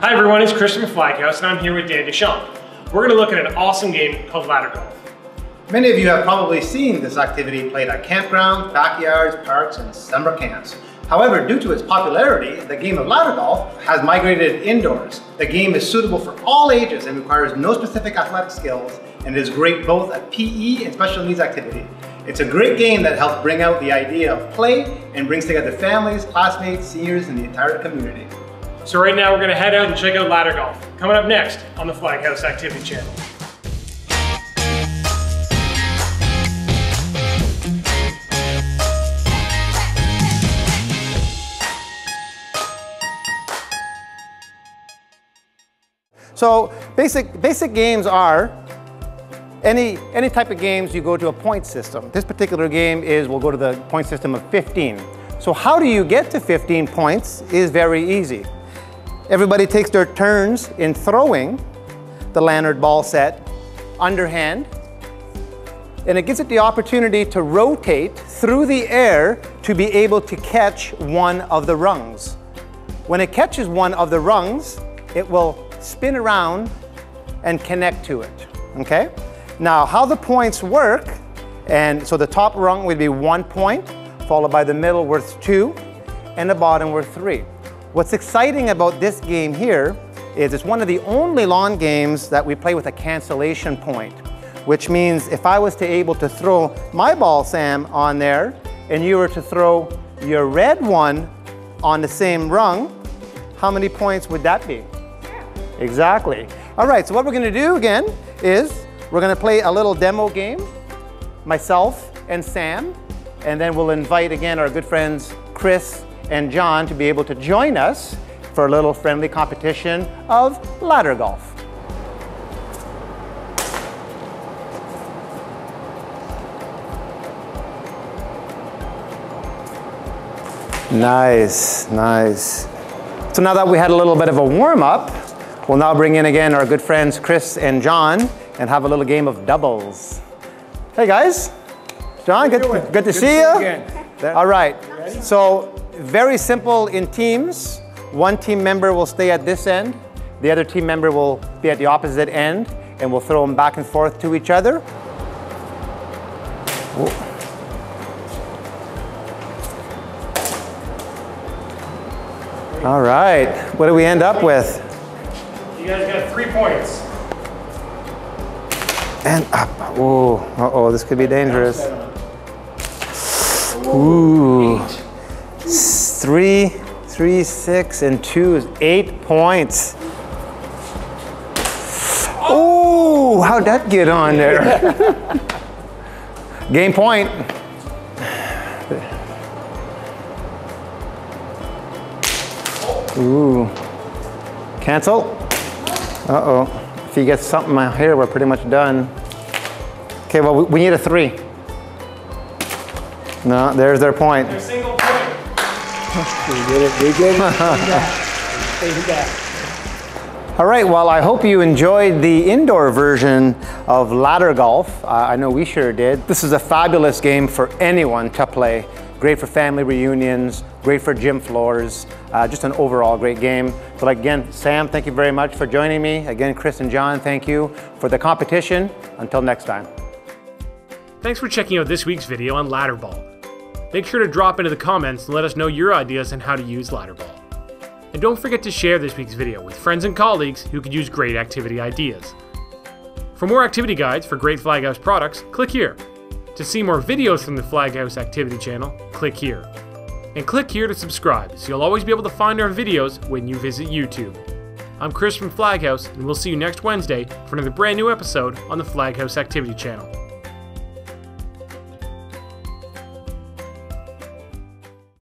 Hi everyone, it's Christian from FlagHouse and I'm here with Dan Deschamps. We're going to look at an awesome game called ladder golf. Many of you have probably seen this activity played at campgrounds, backyards, parks, and summer camps. However, due to its popularity, the game of ladder golf has migrated indoors. The game is suitable for all ages and requires no specific athletic skills, and is great both at PE and special needs activity. It's a great game that helps bring out the idea of play and brings together families, classmates, seniors, and the entire community. So right now we're going to head out and check out ladder golf. Coming up next on the FlagHouse Activity Channel. So basic games are any type of games you go to a point system. This particular game is we'll go to the point system of 15. So how do you get to 15 points is very easy. Everybody takes their turns in throwing the lanyard ball set underhand, and it gives it the opportunity to rotate through the air to be able to catch one of the rungs. When it catches one of the rungs, it will spin around and connect to it, okay? Now, how the points work, and so the top rung would be 1 point, followed by the middle worth 2, and the bottom worth 3. What's exciting about this game here is it's one of the only lawn games that we play with a cancellation point, which means if I was to able to throw my ball, Sam, on there, and you were to throw your red one on the same rung, how many points would that be? Yeah. Exactly. All right, so what we're gonna do again is we're gonna play a little demo game, myself and Sam, and then we'll invite again our good friends Chris and John to be able to join us for a little friendly competition of ladder golf. Nice, nice. So now that we had a little bit of a warm up, we'll now bring in again our good friends Chris and John and have a little game of doubles. Hey guys. John, good to see you. All right, so very simple in teams. One team member will stay at this end, the other team member will be at the opposite end, and we'll throw them back and forth to each other. All right, what do we end up with? You guys got 3 points. And up, oh, uh-oh, this could be dangerous. Ooh, 3, 3, 6, and 2 is 8 points. Oh, how'd that get on there? Game point. Ooh, cancel. Uh-oh, if he gets something out here, we're pretty much done. Okay, well, we need a 3. No, there's their point. Their single point. We did it. All right, well, I hope you enjoyed the indoor version of ladder golf. I know we sure did. This is a fabulous game for anyone to play. Great for family reunions, great for gym floors, just an overall great game. But again, Sam, thank you very much for joining me. Again, Chris and John, thank you for the competition. Until next time. Thanks for checking out this week's video on ladder ball. Make sure to drop into the comments and let us know your ideas on how to use ladder ball. And don't forget to share this week's video with friends and colleagues who could use great activity ideas. For more activity guides for great FlagHouse products, click here. To see more videos from the FlagHouse Activity Channel, click here. And click here to subscribe, so you'll always be able to find our videos when you visit YouTube. I'm Chris from FlagHouse, and we'll see you next Wednesday for another brand new episode on the FlagHouse Activity Channel.